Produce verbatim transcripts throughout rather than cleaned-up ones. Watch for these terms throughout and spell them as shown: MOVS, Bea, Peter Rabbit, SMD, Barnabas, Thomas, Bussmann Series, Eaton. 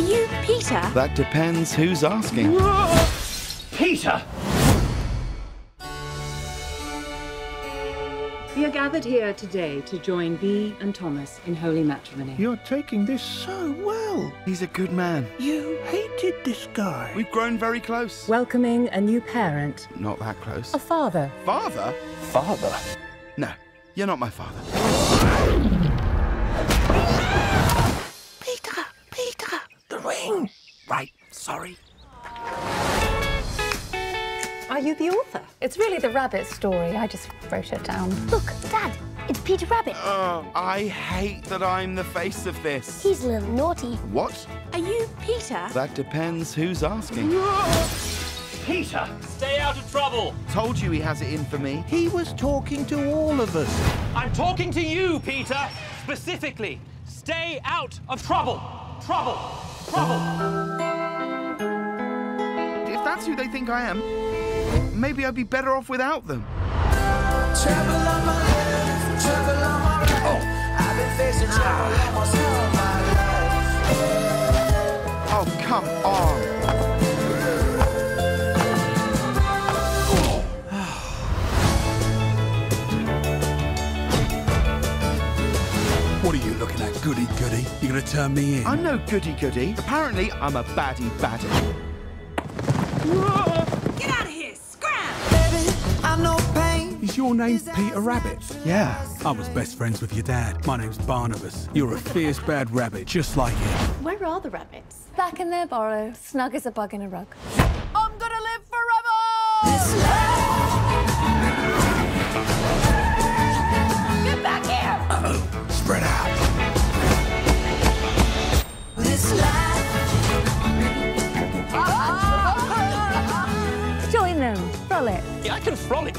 you Peter? That depends who's asking. Peter! We are gathered here today to join Bea and Thomas in holy matrimony. You're taking this so well. He's a good man. You hated this guy. We've grown very close. Welcoming a new parent. Not that close. A father. Father? Father? No, you're not my father. Peter! Peter! The ring! Right, sorry. Are you the author? It's really the rabbit story. I just wrote it down. Look, Dad, it's Peter Rabbit. Oh, I hate that I'm the face of this. He's a little naughty. What? Are you Peter? That depends who's asking. Peter! Stay out of trouble. Told you he has it in for me. He was talking to all of us. I'm talking to you, Peter. Specifically, stay out of trouble. Trouble. Trouble. If that's who they think I am, maybe I'd be better off without them. Trouble on my life, trouble on my life. Oh. I've been facing trouble almost all my life. Oh, come on. What are you looking at, goody-goody? You're going to turn me in? I'm no goody-goody. Apparently, I'm a baddie-baddie. Whoa! Is your name Peter Rabbit? Yeah. I was best friends with your dad. My name's Barnabas. You're a fierce bad rabbit, just like him. Where are the rabbits? Back in their burrow, snug as a bug in a rug. I'm gonna live forever! Get back here! Uh-oh. Spread out. This life. Ah! Join them. Frolic. Yeah, I can frolic.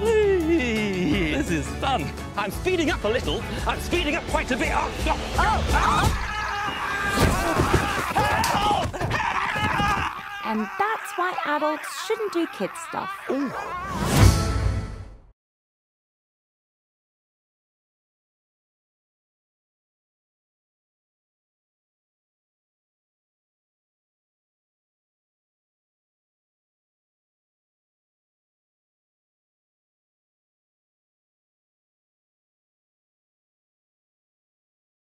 This is fun. I'm speeding up a little. I'm speeding up quite a bit. Oh! Oh! Oh! Oh! And that's why adults shouldn't do kid stuff. Ooh.